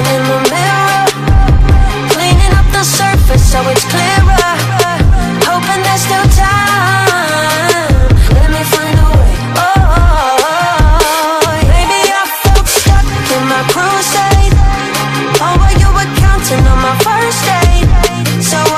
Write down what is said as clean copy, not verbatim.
reflection in the mirror, cleaning up the surface so it's clearer, hoping there's still time. Let me find a way, oh. Maybe I felt stuck in my crusade. Oh, well, you were counting on my first aid, so